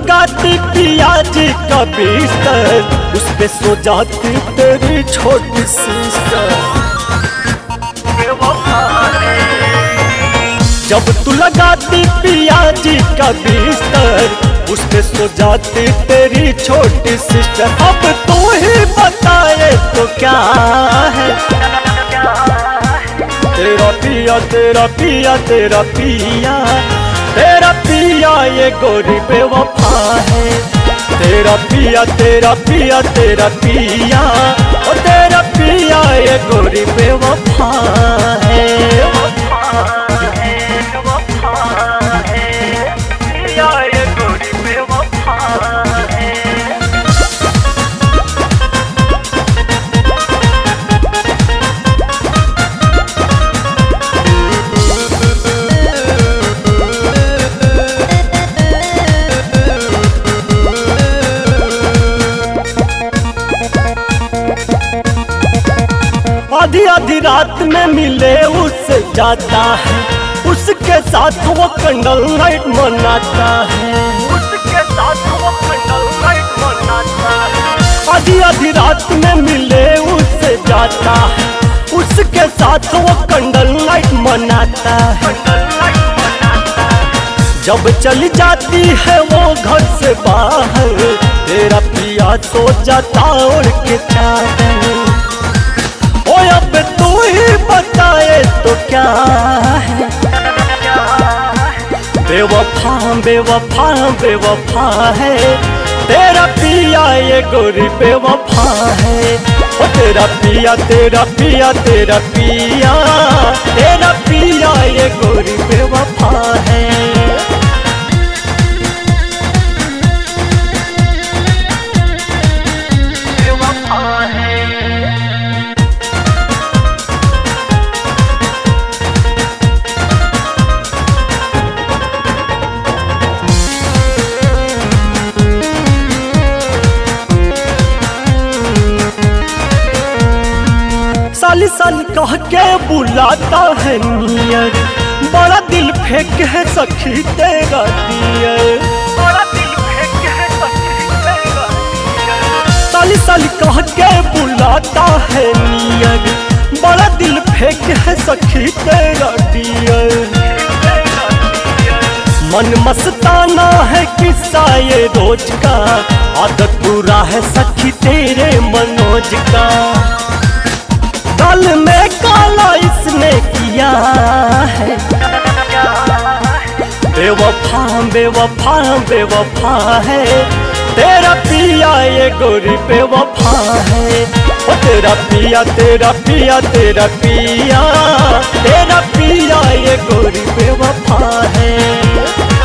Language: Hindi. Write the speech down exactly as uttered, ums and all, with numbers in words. लगाती पियाज का बिस्तर, उस पे सो जाती तेरी छोटी सिस्टर। जब तू लगाती पियाज का बिस्तर, उस पे सो जाती तेरी छोटी सिस्टर। अब तू ही बताए तो क्या है तेरा पिया, तेरा पिया, तेरा पिया, तेरा पिया ये गोरी बेवफा है। तेरा पिया, तेरा पिया, तेरा पिया, ओ तेरा पिया ये गोरी बेवफा है। आधी आधी रात में मिले उससे जाता है, उसके साथ वो कैंडल लाइट मनाता है, उसके साथ वो कैंडल लाइट मनाता है। आधी आधी रात में मिले उससे जाता है, उसके साथ वो कैंडल लाइट मनाता है। जब चली जाती है वो घर से बाहर, तेरा पिया सो जाता उड़ के चादर। अब तू ही बताए तो क्या है बेवफा, बेवफा, बेवफा है तेरा पिया ये गोरी बेवफा है। ओ तेरा पिया, तेरा पिया, तेरा पिया, तेरा पिया ये गोरी बेवफा है। साली साली कह के बुलाता है नियर, बड़ा दिल फेंक है सखी तेरा नियर, बड़ा दिल फेंक है सखी तेरा नियर। साली साली कह के बुलाता है नियर, बड़ा दिल फेंक है सखी तेरा नियर। मन मस्ताना है किस्सा ये रोज का, आदत बुरा है सखी तेरे मनोज का। गाल में काला इसने किया है बेवफा, बेवफा, बेवफा है तेरा पिया ये गोरी बेवफा है। ओ तेरा पिया, तेरा पिया, तेरा पिया, तेरा पिया ये गोरी बेवफा है।